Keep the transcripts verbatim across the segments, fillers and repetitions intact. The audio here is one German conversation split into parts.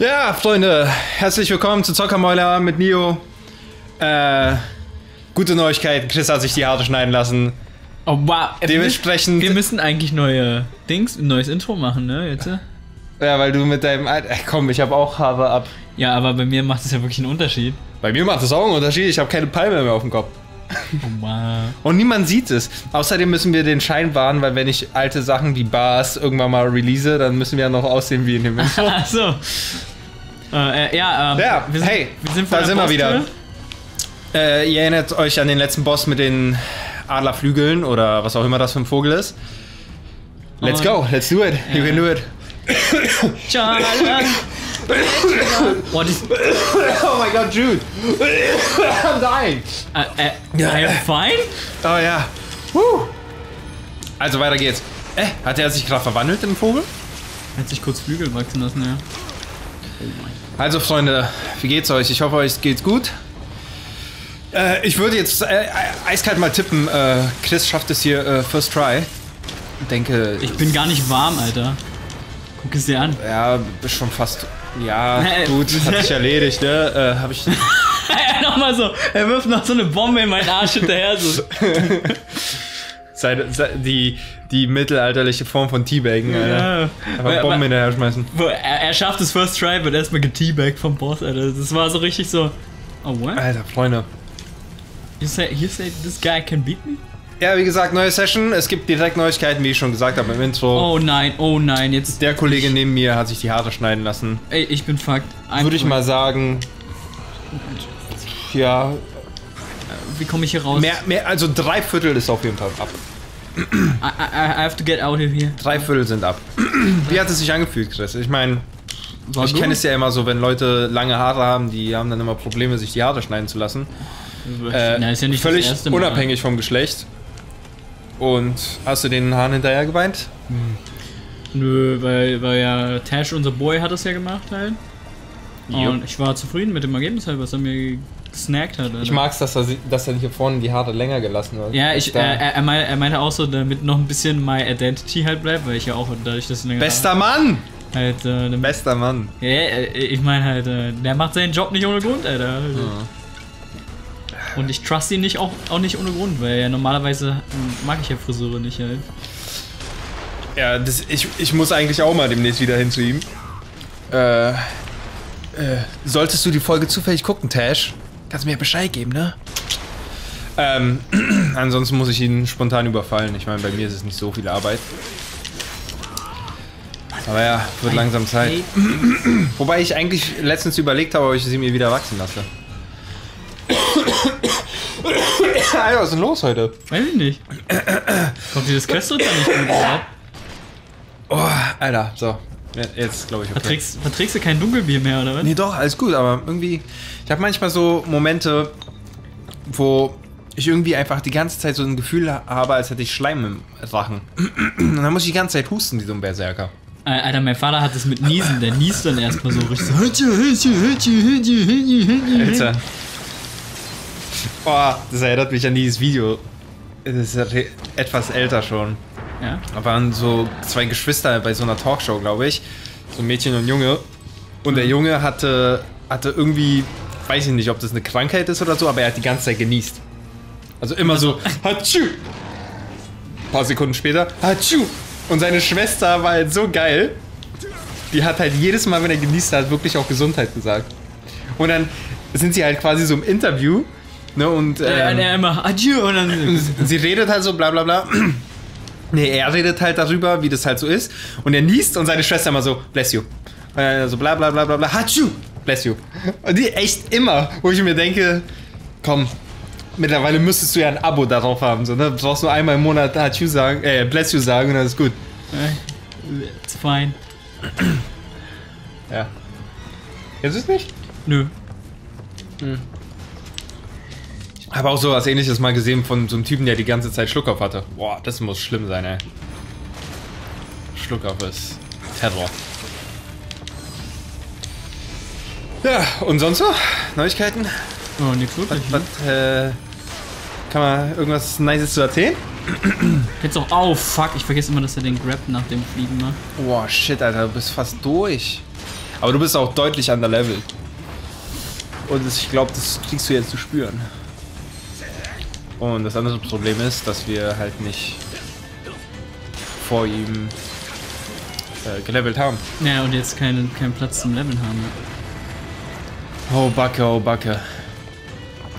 Ja, Freunde, herzlich willkommen zu Zockermäuler mit Nio. Äh, gute Neuigkeiten, Chris hat sich die Haare schneiden lassen. Oh, wow. Dementsprechend... Wir müssen eigentlich neue Dings, ein neues Intro machen, ne, jetzt? Ja, weil du mit deinem... Ach komm, ich habe auch Haare ab. Ja, aber bei mir macht es ja wirklich einen Unterschied. Bei mir macht es auch einen Unterschied, ich habe keine Palme mehr auf dem Kopf. Oh, wow. Und niemand sieht es. Außerdem müssen wir den Schein wahren, weil wenn ich alte Sachen wie Bars irgendwann mal release, dann müssen wir ja noch aussehen wie in dem Intro. Ach so. Äh, äh, ja, ähm, ja wir sind, hey, wir sind da sind wir wieder. Äh, ihr erinnert euch an den letzten Boss mit den Adlerflügeln oder was auch immer das für ein Vogel ist. Let's go, let's do it, ja. You can do it. What is... Oh my god, Jude! I'm dying! Uh, uh, I am fine? Oh ja. Woo. Also weiter geht's. Äh, hat er sich gerade verwandelt in einen Vogel? Er hat sich kurz Flügel wachsen lassen, ja. Also Freunde, wie geht's euch? Ich hoffe, euch geht's gut. Äh, ich würde jetzt äh, eiskalt mal tippen, äh, Chris schafft es hier äh, first try. Ich denke... Ich bin gar nicht warm, Alter. Guck es dir an. Ja, bist schon fast... Ja, gut, hat sich erledigt, ne? Äh, hab ich... Er nochmal so, er wirft noch so eine Bombe in meinen Arsch hinterher, so. Seine, se, die, die mittelalterliche Form von Teabaggen, Alter. Ja. Einfach Bomben hinterher schmeißen. Er, er schafft es first try, wird erstmal geteabaggt vom Boss, Alter. Das war so richtig so... Oh, what? Alter, Freunde. You say, you say this guy can beat me? Ja, wie gesagt, neue Session. Es gibt direkt Neuigkeiten, wie ich schon gesagt habe im Intro. Oh nein, oh nein, jetzt... Der Kollege neben mir hat sich die Haare schneiden lassen. Ey, ich bin fucked. Würde ich mal sagen... Ja... Wie komme ich hier raus? Mehr, mehr, also drei Viertel ist auf jeden Fall ab. I, I, I have to get out of here. Drei Viertel sind ab. Wie hat es sich angefühlt, Chris? Ich meine... Ich kenne es ja immer so, wenn Leute lange Haare haben, die haben dann immer Probleme, sich die Haare schneiden zu lassen. Äh, Na, ist ja nicht völlig das erste Mal. Unabhängig vom Geschlecht. Und hast du den Hahn hinterher geweint? Hm. Nö, weil, weil ja Tash, unser Boy, hat das ja gemacht halt. Jo. Und ich war zufrieden mit dem Ergebnis halt, was er mir gesnackt hat. Alter. Ich mag's, dass er, dass er hier vorne die Haare länger gelassen hat. Ja, ich, äh, er, er, meinte, er meinte auch so, damit noch ein bisschen my identity halt bleibt, weil ich ja auch dadurch, dass länger Bester Haare Mann! Halt, äh, damit, Bester Mann! Ja, ich meine halt, äh, der macht seinen Job nicht ohne Grund, Alter. Also. Ja. Und ich trust ihn nicht, auch, auch nicht ohne Grund, weil ja normalerweise mag ich ja Friseure nicht halt. Ja, das, ich, ich muss eigentlich auch mal demnächst wieder hin zu ihm. Äh, äh, solltest du die Folge zufällig gucken, Tash? Kannst du mir Bescheid geben, ne? Ähm, ansonsten muss ich ihn spontan überfallen. Ich meine, bei mir ist es nicht so viel Arbeit. Aber ja, wird langsam Zeit. Wobei ich eigentlich letztens überlegt habe, ob ich sie mir wieder wachsen lasse. Alter, was ist denn los heute? Weiß ich nicht. Kommt dieses Köstritzer nicht gut ab? Oh, Alter, so. Jetzt glaube ich. Okay. Verträgst, verträgst du kein Dunkelbier mehr, oder was? Nee, doch, alles gut, aber irgendwie. Ich habe manchmal so Momente, wo ich irgendwie einfach die ganze Zeit so ein Gefühl habe, als hätte ich Schleim im Rachen. Und dann muss ich die ganze Zeit husten, wie so ein Berserker. Alter, mein Vater hat es mit Niesen, der niest dann erstmal so richtig. Alter. Oh, das erinnert mich an dieses Video. Das ist etwas älter schon. Ja? Da waren so zwei Geschwister bei so einer Talkshow, glaube ich. So ein Mädchen und ein Junge. Und mhm. der Junge hatte, hatte irgendwie, weiß ich nicht, ob das eine Krankheit ist oder so, aber er hat die ganze Zeit genießt. Also immer so, Hatschu! Ein paar Sekunden später, Hatschu! Und seine Schwester war halt so geil. Die hat halt jedes Mal, wenn er genießt hat, wirklich auch Gesundheit gesagt. Und dann sind sie halt quasi so im Interview. Ne, und, ähm, ja, ja, immer Adieu und dann sie redet halt so bla bla bla. Ne, er redet halt darüber, wie das halt so ist. Und er niest und seine Schwester immer so, bless you. Und dann so bla bla bla bla bla, Hatschu, bless you. Und die echt immer, wo ich mir denke, komm, mittlerweile müsstest du ja ein Abo darauf haben. So, ne? Brauchst du einmal im Monat Hatschu sagen, äh, bless you sagen und dann ist gut. It's fine. Ja. Jetzt ist nicht? Nö. Hm. Habe auch so was Ähnliches mal gesehen von so einem Typen, der die ganze Zeit Schluckauf hatte. Boah, das muss schlimm sein, ey. Schluckauf ist Terror. Ja, und sonst so? Neuigkeiten? Oh, nichts wirklich. Was, was, äh, kann man irgendwas Nices zu erzählen? Jetzt auch auf, fuck, ich vergesse immer, dass er den Grab nach dem Fliegen macht. Boah, shit, Alter, du bist fast durch. Aber du bist auch deutlich underleveled. Und ich glaube, das kriegst du jetzt zu spüren. Und das andere Problem ist, dass wir halt nicht vor ihm äh, gelevelt haben. Ja, und jetzt keinen keinen Platz zum Leveln haben. Oh Backe, oh Backe.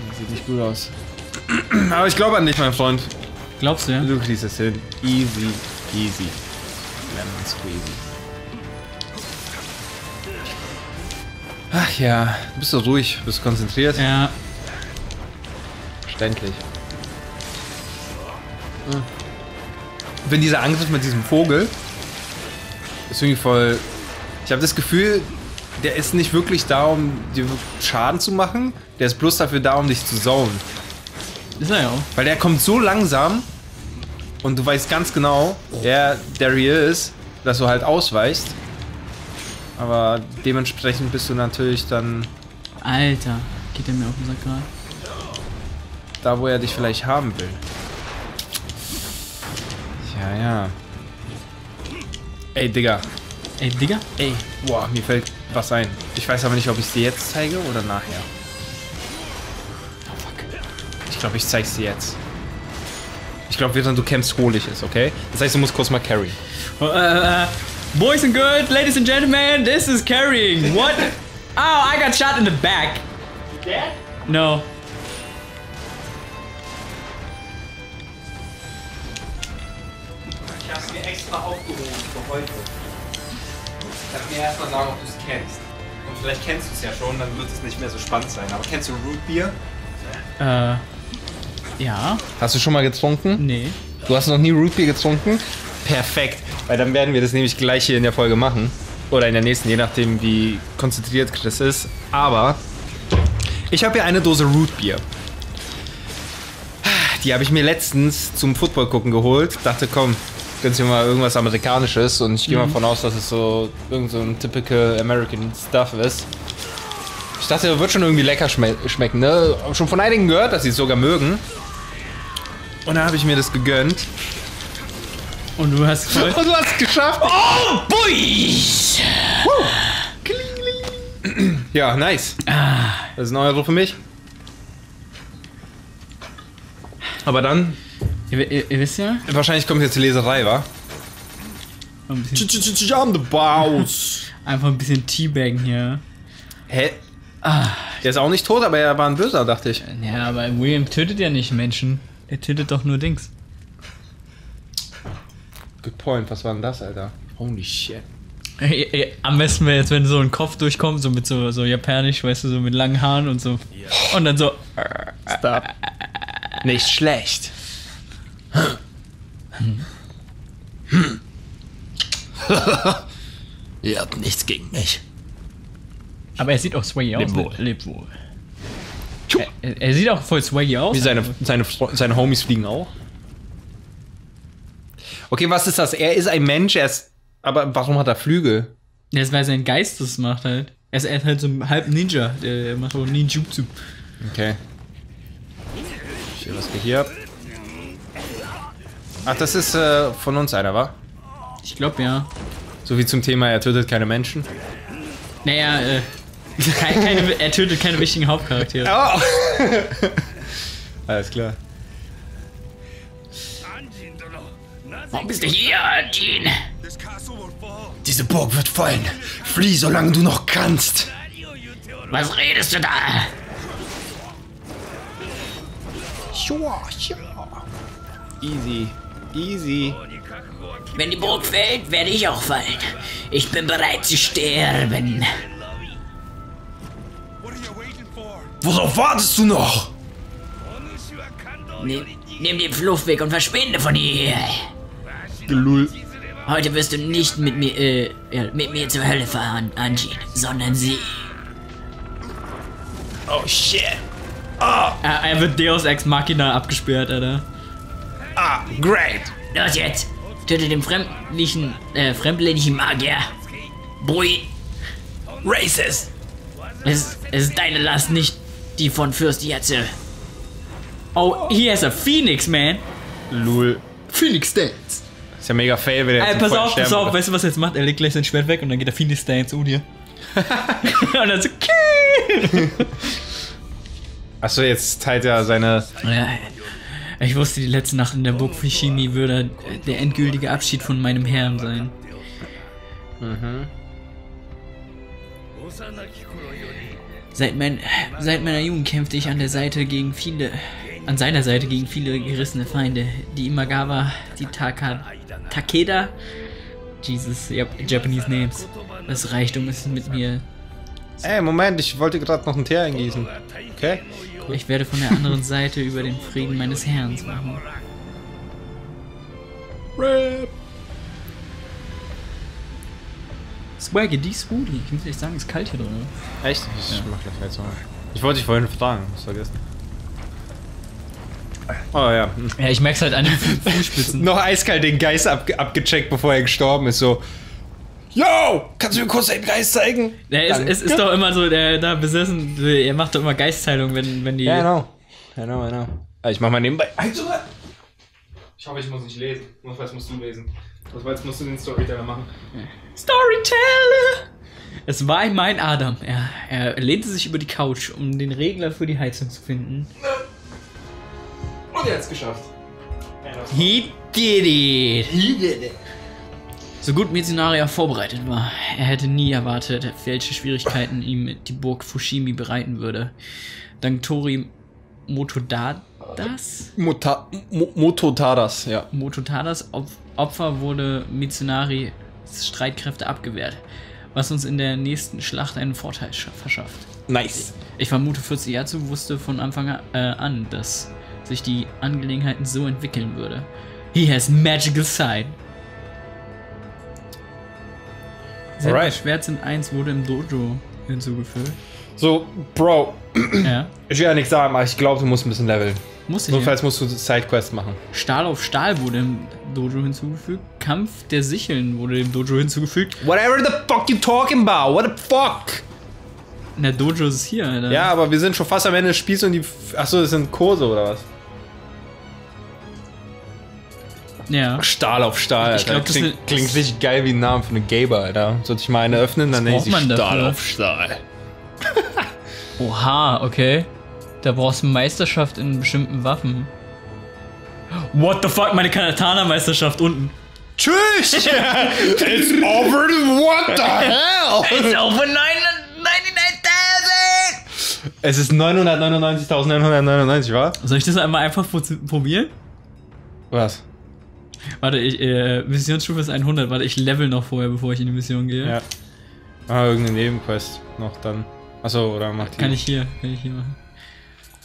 Das sieht nicht gut aus. Aber ich glaube an dich, mein Freund. Glaubst du, ja? Du kriegst es hin. Easy, easy. Lemon squeezy. Ach ja, du bist so ruhig, bist konzentriert. Ja. Verständlich. Hm. Wenn dieser Angriff mit diesem Vogel ist irgendwie voll. Ich habe das Gefühl, der ist nicht wirklich da, um dir Schaden zu machen. Der ist bloß dafür da, um dich zu zaunen. Ist er ja auch. Weil der kommt so langsam und du weißt ganz genau, der, der hier ist, dass du halt ausweichst. Aber dementsprechend bist du natürlich dann. Alter, geht der mir auf den Sack gerade? Da, wo er dich vielleicht haben will. Ja, ja. Ey, Digga. Ey, Digga? Ey, boah, mir fällt was ein. Ich weiß aber nicht, ob ich es dir jetzt zeige oder nachher. Oh, fuck. Ich glaube, ich zeig's dir jetzt. Ich glaube, während du kämpfst, hole ich es, okay? Das heißt, du musst kurz mal carry. Uh, uh, boys and girls, ladies and gentlemen, this is carrying. What? Oh, I got shot in the back. Dead? No. Ich hab's mir extra aufgehoben für heute. Ich hab mir erstmal sagen, ob du es kennst. Und vielleicht kennst du es ja schon, dann wird es nicht mehr so spannend sein. Aber kennst du Root Beer? Äh. Ja. Hast du schon mal getrunken? Nee. Du hast noch nie Root Beer getrunken? Perfekt. Weil dann werden wir das nämlich gleich hier in der Folge machen. Oder in der nächsten, je nachdem wie konzentriert Chris ist. Aber ich habe hier eine Dose Root Beer. Die habe ich mir letztens zum Football gucken geholt. Dachte, komm. Gönnst du mal irgendwas Amerikanisches und ich gehe mal davon aus, dass es so irgend so ein typical American Stuff ist. Ich dachte, wird schon irgendwie lecker schme schmecken, ne? Hab schon von einigen gehört, dass sie es sogar mögen. Und dann habe ich mir das gegönnt. Und du hast voll und du hast es geschafft. Oh, bui! Ja, nice. Das ist ein Euro für mich. Aber dann. Ihr, ihr, ihr wisst ja? Wahrscheinlich kommt jetzt die Leserei, wa? Ein einfach ein bisschen Teabaggen hier. Hä? Ah. Der ist auch nicht tot, aber er war ein Böser, dachte ich. Ja, aber William tötet ja nicht Menschen. Er tötet doch nur Dings. Good point. Was war denn das, Alter? Holy shit. Ey, ey, am besten wäre jetzt, wenn so ein Kopf durchkommt, so mit so, so japanisch, weißt du, so mit langen Haaren und so. Yeah. Und dann so. Stop. Nicht schlecht. Hm. Hm. Ihr habt nichts gegen mich. Aber er sieht auch swaggy aus. Leb wohl. Leb wohl. Er, er sieht auch voll swaggy aus. Wie seine, seine, seine Homies fliegen auch. Okay, was ist das? Er ist ein Mensch, er ist. Aber warum hat er Flügel? Das ist, weil sein Geist das macht halt. Er ist, er ist halt so ein halb Ninja. Der macht so Ninjutsu. Okay. Ich sehe, was wir hier haben. Ach, das ist äh, von uns einer, wa? Ich glaube, ja. So wie zum Thema, er tötet keine Menschen. Naja, äh, keine, keine, er tötet keine wichtigen Hauptcharaktere. Oh. Alles klar. Warum bist du hier, Anjin? Diese Burg wird fallen. Flieh, solange du noch kannst. Was redest du da? Sure, sure. Easy. Easy. Wenn die Burg fällt, werde ich auch fallen. Ich bin bereit zu sterben. Worauf wartest du noch? Nimm, nimm den Fluchtweg und verschwinde von hier. Gelul. Heute wirst du nicht mit mir, äh, mit mir zur Hölle fahren, Anjin, sondern sie. Oh shit. Oh. Er, er wird Deus Ex Machina abgesperrt, Alter. Ah, great! Los jetzt! Töte den fremdlichen, äh, fremdlichen Magier! Bui! Racist! Es, es ist deine Last, nicht die von Fürst Jetze. Oh, hier ist er! Phoenix, man! Lul. Phoenix Dance! Ist ja mega fail, wenn er jetzt. Ey, pass auf, pass auf, weißt du, was er jetzt macht? Er legt gleich sein Schwert weg und dann geht der Phoenix Dance zu dir. Und dann so. Achso, jetzt teilt er seine. Ich wusste, die letzte Nacht in der Burg Fushimi würde der endgültige Abschied von meinem Herrn sein. Mhm. Seit, mein, seit meiner Jugend kämpfte ich an der Seite gegen viele, an seiner Seite gegen viele gerissene Feinde. Die Imagawa, die Taka, Takeda, Jesus, yep, Japanese Names. Das Reichtum ist mit mir. Ey, Moment, ich wollte gerade noch einen Tee eingießen. Okay? Cool. Ich werde von der anderen Seite über den Frieden meines Herrn machen. Rap. Swaggy, die ist gut. Ich muss echt sagen, es ist kalt hier drin. Oder? Echt? Ich ja. mach gleich Heizung. Ich wollte dich vorhin fragen, hab's vergessen. Oh ja. Ja, ich merk's halt an den Fußspitzen. Noch eiskalt den Geist ab abgecheckt, bevor er gestorben ist. So, yo, kannst du mir kurz deinen Geist zeigen? Ja, es, es ist doch immer so, der da besessen, er macht doch immer Geistteilung, wenn, wenn die... Ja, genau. Genau, genau. Ich mach mal nebenbei Heizung. Ich hoffe, ich muss nicht lesen. Notfalls musst du lesen. Jetzt musst du den Storyteller machen. Storyteller! Es war mein Adam. Er, er lehnte sich über die Couch, um den Regler für die Heizung zu finden. Und er hat's geschafft. He did it! He did it! So gut Mitsunari vorbereitet war, er hätte nie erwartet, welche Schwierigkeiten ihm die Burg Fushimi bereiten würde. Dank Tori Motodadas? Mota, Mototadas, ja. Mototadas Opfer wurde Mitsunaris Streitkräfte abgewehrt, was uns in der nächsten Schlacht einen Vorteil verschafft. Nice. Ich vermute, Mutofizziatsu wusste von Anfang an, dass sich die Angelegenheiten so entwickeln würde. He has magical side. Sein Schwert sind eins wurde im Dojo hinzugefügt. So, Bro, ja. Ich will ja nichts sagen, aber ich glaube, du musst ein bisschen leveln. Muss ich. Notfalls musst du Sidequests machen. Stahl auf Stahl wurde im Dojo hinzugefügt. Kampf der Sicheln wurde im Dojo hinzugefügt. Whatever the fuck you talking about, what the fuck? Na, Dojo ist hier, Alter. Ja, aber wir sind schon fast am Ende des Spiels und die... Achso, das sind Kurse oder was? Ja. Stahl auf Stahl, ich glaub, das klingt, ist klingt richtig geil wie ein Name für eine Gaber, Alter. Sollte ich mal eine öffnen, dann nenne ich sie Stahl dafür? Auf Stahl. Oha, okay. Da brauchst du Meisterschaft in bestimmten Waffen. What the fuck, meine Katana-Meisterschaft unten. Tschüss! It's over, what the hell? It's over neunhundertneunundneunzigtausend! Es ist neunhundertneunundneunzigtausendneunhundertneunundneunzig, wa? Soll ich das einmal einfach probieren? Was? Warte, ich, äh, Missionsstufe ist hundert. Warte, ich level noch vorher, bevor ich in die Mission gehe. Ja. Ah, irgendeine Nebenquest noch dann. Achso, oder macht kann die? Ich hier, kann ich hier machen.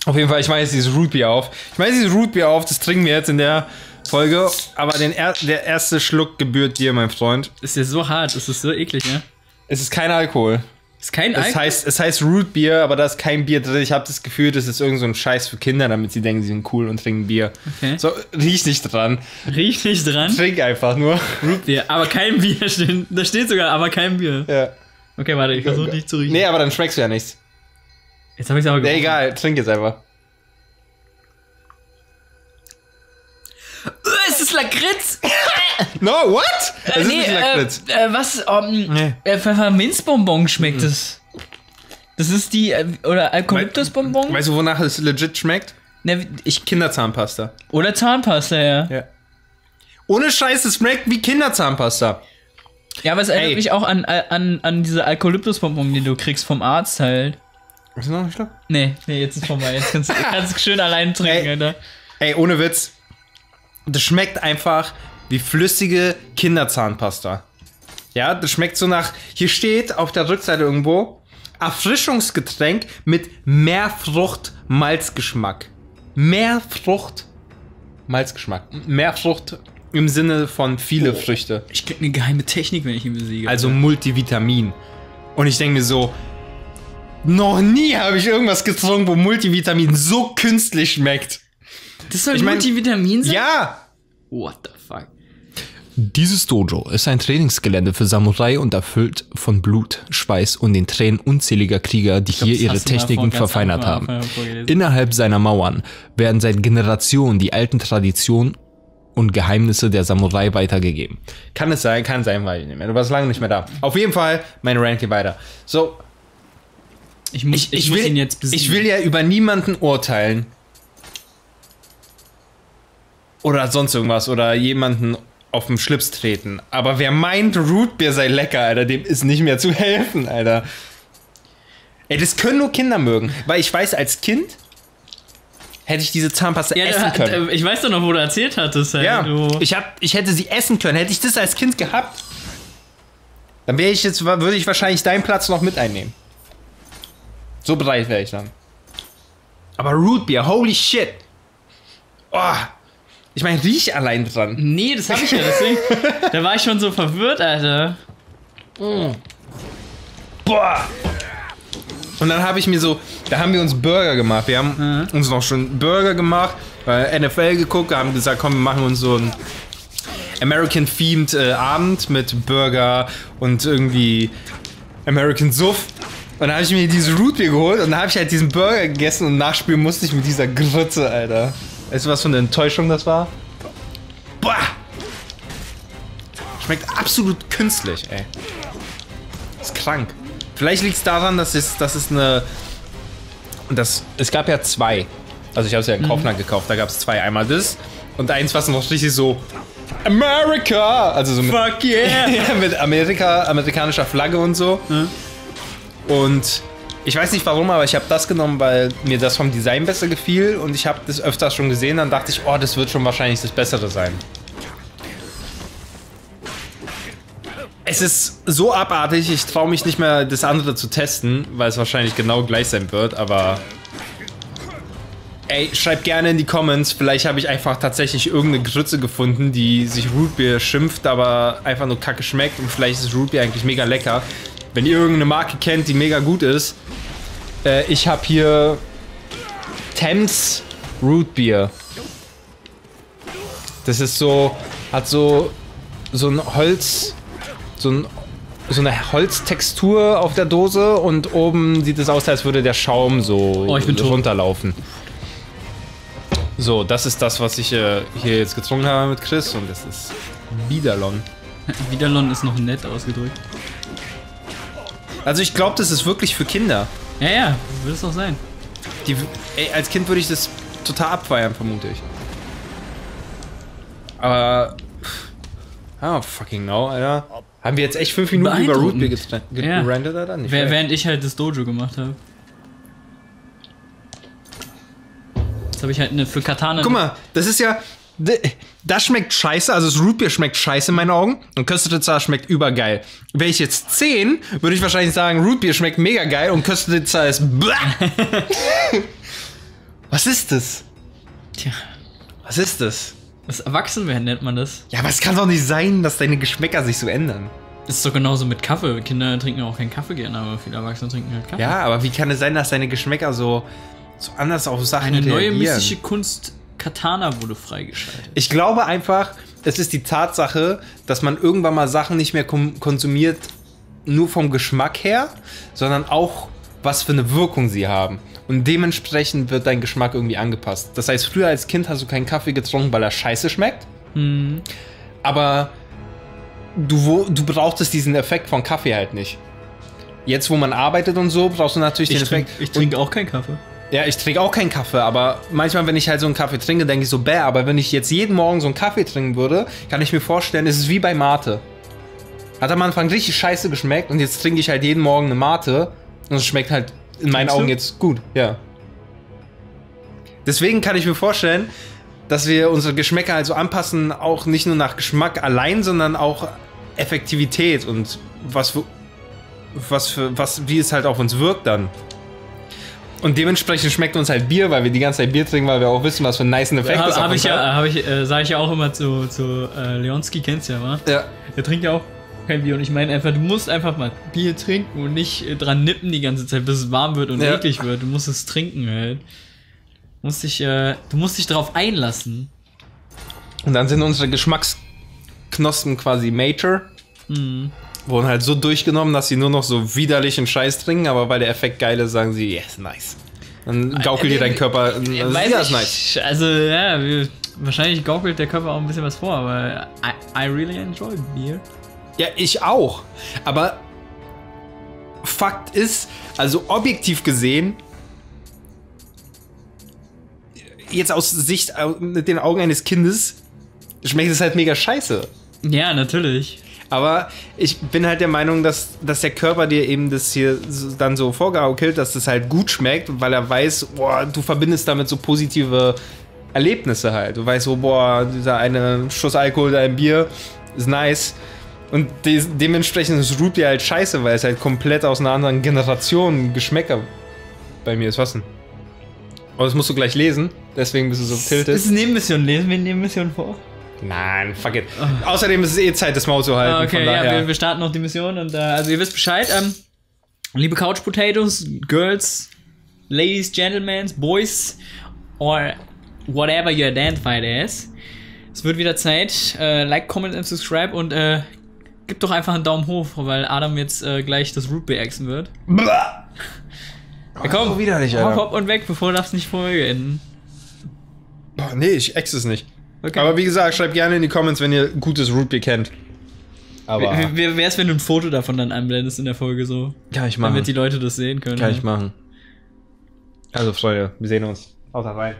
Auf jeden Fall, ich mache jetzt dieses Root Beer auf. Ich mache jetzt dieses Root Beer auf, das trinken wir jetzt in der Folge. Aber den er der erste Schluck gebührt dir, mein Freund. Ist ja so hart, ist das so eklig, ne? Es ist kein Alkohol. Ist kein Alkohol? Es heißt, es heißt Root Beer, aber da ist kein Bier drin. Ich habe das Gefühl, das ist irgend so ein Scheiß für Kinder, damit sie denken, sie sind cool und trinken Bier. Okay. So, riech nicht dran. Riech nicht dran? Trink einfach nur. Root Beer, aber kein Bier. Da steht sogar, aber kein Bier. Ja. Okay, warte, ich versuche nicht zu riechen. Nee, aber dann schmeckst du ja nichts. Jetzt habe ich es aber gerochen. Nee, egal, trink jetzt einfach. Es ist Lakritz! No, what? Es äh, ist nee, nicht Lakritz. Äh, äh, was? Um, nee. äh, Pfefferminzbonbon schmeckt mhm. es. Das ist die, äh, oder Eukalyptusbonbon? Weißt du, wonach es legit schmeckt? Ne, ich Kinderzahnpasta. Oder Zahnpasta, ja. ja. Ohne Scheiß, es schmeckt wie Kinderzahnpasta. Ja, aber es erinnert Ey. mich auch an, an, an diese Alkoholyptusbonbon, die du kriegst vom Arzt halt. Hast du noch einen Schluck? Nee, nee, jetzt ist vorbei. Jetzt kannst du schön allein trinken, Ey. Alter. Ey, ohne Witz. Das schmeckt einfach wie flüssige Kinderzahnpasta. Ja, das schmeckt so nach... Hier steht auf der Rückseite irgendwo, Erfrischungsgetränk mit Meerfrucht-Malzgeschmack. Meerfrucht-Malzgeschmack. Meerfrucht... Im Sinne von viele oh, Früchte. Ich krieg eine geheime Technik, wenn ich ihn besiege. Also oder? Multivitamin. Und ich denke mir so, noch nie habe ich irgendwas getrunken, wo Multivitamin so künstlich schmeckt. Das soll ich mein, Multivitamin sein? Ja! What the fuck? Dieses Dojo ist ein Trainingsgelände für Samurai und erfüllt von Blut, Schweiß und den Tränen unzähliger Krieger, die glaub, hier ihre Techniken verfeinert haben. Innerhalb seiner Mauern werden seit Generationen die alten Traditionen und Geheimnisse der Samurai weitergegeben. Kann es sein, kann sein, weil ich nicht mehr. Du warst lange nicht mehr da. Auf jeden Fall, mein Rant geht weiter. So. Ich, muss, ich, ich, ich, will, muss ihn jetzt besiegen. Ich will ja über niemanden urteilen. Oder sonst irgendwas. Oder jemanden auf den Schlips treten. Aber wer meint, Root Beer sei lecker, Alter, dem ist nicht mehr zu helfen, Alter. Ey, das können nur Kinder mögen. Weil ich weiß, als Kind hätte ich diese Zahnpasta ja, essen können. Ich weiß doch noch, wo du erzählt hattest. Hey, ja, du. Ich, hab, ich hätte sie essen können. Hätte ich das als Kind gehabt, dann wäre ich jetzt, würde ich wahrscheinlich deinen Platz noch mit einnehmen. So bereit wäre ich dann. Aber Root Beer, holy shit. Oh, ich meine, riech allein dran. Nee, das habe ich ja. Deswegen, da war ich schon so verwirrt, Alter. Mm. Boah. Und dann habe ich mir so, da haben wir uns Burger gemacht. Wir haben mhm. uns noch schon Burger gemacht, äh, N F L geguckt, haben gesagt, komm, wir machen uns so einen American-themed äh, Abend mit Burger und irgendwie American Suff. Und dann habe ich mir diese Root Beer geholt und dann habe ich halt diesen Burger gegessen und nachspielen musste ich mit dieser Grütze, Alter. Weißt du, was für eine Enttäuschung das war? Boah! Schmeckt absolut künstlich, ey. Ist krank. Vielleicht liegt es daran, dass es, dass es eine... Das, es gab ja zwei. Also ich habe es ja in Kaufland mhm. gekauft. Da gab es zwei. Einmal das und eins, was noch richtig so... America! Also so mit, fuck yeah! mit Amerika, amerikanischer Flagge und so. Mhm. Und ich weiß nicht warum, aber ich habe das genommen, weil mir das vom Design besser gefiel. Und ich habe das öfters schon gesehen. Dann dachte ich, oh, das wird schon wahrscheinlich das Bessere sein. Es ist so abartig, ich traue mich nicht mehr, das andere zu testen, weil es wahrscheinlich genau gleich sein wird, aber... Ey, schreibt gerne in die Comments, vielleicht habe ich einfach tatsächlich irgendeine Grütze gefunden, die sich Root Beer schimpft, aber einfach nur kacke schmeckt und vielleicht ist Root Beer eigentlich mega lecker. Wenn ihr irgendeine Marke kennt, die mega gut ist, äh, ich habe hier Tems Root Beer. Das ist so, hat so, so ein Holz... So, ein, so eine Holztextur auf der Dose und oben sieht es aus, als würde der Schaum so oh, ich bin runterlaufen. So, das ist das, was ich äh, hier jetzt getrunken habe mit Chris und das ist Widerlon. Widerlon ist noch nett ausgedrückt. Also ich glaube, das ist wirklich für Kinder. Ja, ja, würde es doch sein. Die, ey, als Kind würde ich das total abfeiern, vermute ich. Aber... Ah, fucking no, Alter. Haben wir jetzt echt fünf Minuten über Root Beer gerandet, ja. Oder nicht? Während ich halt das Dojo gemacht habe. Jetzt habe ich halt eine für Katana. Guck mal, das ist ja. Das schmeckt scheiße, also das Root Beer schmeckt scheiße in meinen Augen. Und Köstritzer schmeckt übergeil. Wäre ich jetzt zehn, würde ich wahrscheinlich sagen, Root Beer schmeckt mega geil und Köstritzer ist. Was ist das? Tja. Was ist das? Das Erwachsenwerden nennt man das. Ja, aber es kann doch nicht sein, dass deine Geschmäcker sich so ändern. Das ist doch genauso mit Kaffee. Kinder trinken auch keinen Kaffee gerne, aber viele Erwachsene trinken halt Kaffee. Ja, aber wie kann es sein, dass deine Geschmäcker so, so anders auf Sachen reagieren? Eine neue mystische Kunst Katana wurde freigeschaltet. Ich glaube einfach, es ist die Tatsache, dass man irgendwann mal Sachen nicht mehr konsumiert, nur vom Geschmack her, sondern auch, was für eine Wirkung sie haben. Und dementsprechend wird dein Geschmack irgendwie angepasst. Das heißt, früher als Kind hast du keinen Kaffee getrunken, weil er scheiße schmeckt. Mhm. Aber du, du brauchtest diesen Effekt von Kaffee halt nicht. Jetzt, wo man arbeitet und so, brauchst du natürlich ich den trink, Effekt. Ich trinke auch keinen Kaffee. Ja, ich trinke auch keinen Kaffee, aber manchmal, wenn ich halt so einen Kaffee trinke, denke ich so, bäh, aber wenn ich jetzt jeden Morgen so einen Kaffee trinken würde, kann ich mir vorstellen, es ist wie bei Mate. Hat am Anfang richtig scheiße geschmeckt und jetzt trinke ich halt jeden Morgen eine Mate und es schmeckt halt in meinen Augen jetzt gut, ja. Deswegen kann ich mir vorstellen, dass wir unsere Geschmäcker also anpassen, auch nicht nur nach Geschmack allein, sondern auch Effektivität und was für, was für, was, wie es halt auf uns wirkt dann. Und dementsprechend schmeckt uns halt Bier, weil wir die ganze Zeit Bier trinken, weil wir auch wissen, was für einen nice Effekt das auf uns hat. Ja, hab ich, äh, sag ich ja auch immer zu, zu äh, Leonski, kennst du ja, wa? Ja. Der trinkt ja auch kein Bier und ich meine einfach, du musst einfach mal Bier trinken und nicht dran nippen die ganze Zeit, bis es warm wird und ja. eklig wird. Du musst es trinken halt. Du musst dich, äh, du musst dich darauf einlassen. Und dann sind unsere Geschmacksknospen quasi Mature. Mhm. Wurden halt so durchgenommen, dass sie nur noch so widerlichen Scheiß trinken, aber weil der Effekt geil ist, sagen sie, yes, nice. Dann gaukelt dir dein Körper, also, ja, ist nice. Also, ja, wir wahrscheinlich gaukelt der Körper auch ein bisschen was vor, aber I, I really enjoy beer. Ja, ich auch. Aber Fakt ist, also objektiv gesehen, jetzt aus Sicht mit den Augen eines Kindes, schmeckt es halt mega scheiße. Ja, natürlich. Aber ich bin halt der Meinung, dass, dass der Körper dir eben das hier dann so vorgegaukelt, dass das halt gut schmeckt, weil er weiß, boah, du verbindest damit so positive Erlebnisse halt. Du weißt so, boah, dieser eine Schuss Alkohol, dein Bier ist nice. Und de dementsprechend ist Root Beer halt scheiße, weil es halt komplett aus einer anderen Generation Geschmäcker bei mir ist. Was denn? Aber das musst du gleich lesen, deswegen bist du so tiltet. Das ist Nebenmission, lesen wir Nebenmission vor? Nein, fuck it. Oh. Außerdem ist es eh Zeit, das Maul zu halten. Okay, von daher. Ja, wir, wir starten noch die Mission und äh, also ihr wisst Bescheid. Ähm, liebe Couch Potatoes, Girls, Ladies, Gentlemen, Boys or whatever you identified as. Es wird wieder Zeit. Äh, like, comment and subscribe und äh, gib doch einfach einen Daumen hoch, weil Adam jetzt äh, gleich das Root Beer exen wird. Ja, komm, oh, wieder nicht, hopp, hopp und weg, bevor das nicht vorher enden. Boah, nee, ich ex es nicht. Okay. Aber wie gesagt, schreibt gerne in die Comments, wenn ihr gutes Root Beer kennt. Aber wie wär's, wenn du ein Foto davon dann einblendest in der Folge so? Kann ich machen. Damit die Leute das sehen können. Kann ich machen. Also Freunde, wir sehen uns. Haut rein.